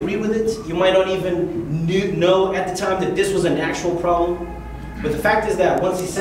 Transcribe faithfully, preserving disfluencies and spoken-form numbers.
agree with it. You might not even knew, know at the time that this was an actual problem. But the fact is that once he said